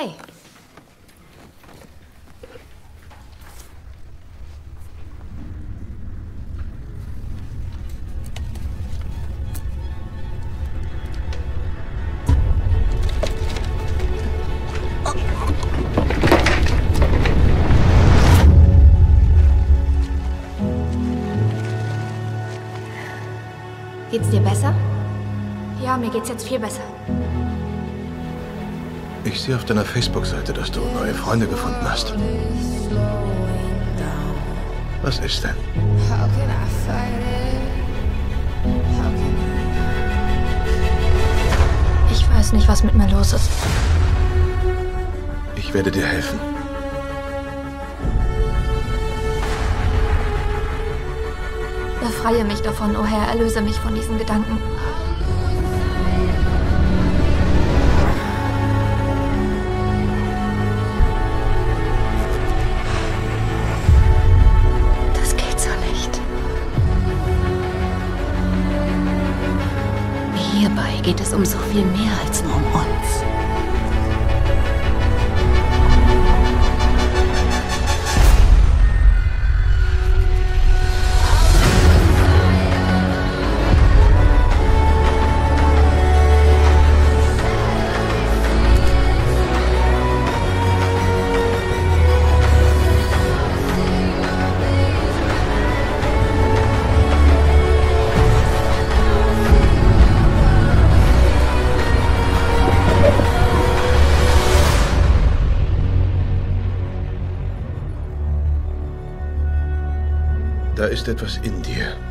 vorbei. Geht's dir besser? Ja, mir geht's jetzt viel besser. Ich sehe auf deiner Facebook-Seite, dass du neue Freunde gefunden hast. Was ist denn? Ich weiß nicht, was mit mir los ist. Ich werde dir helfen. Befreie mich davon, o Herr, erlöse mich von diesen Gedanken. Das geht so nicht. Hierbei geht es um so viel mehr als nur um uns. Da ist etwas in dir.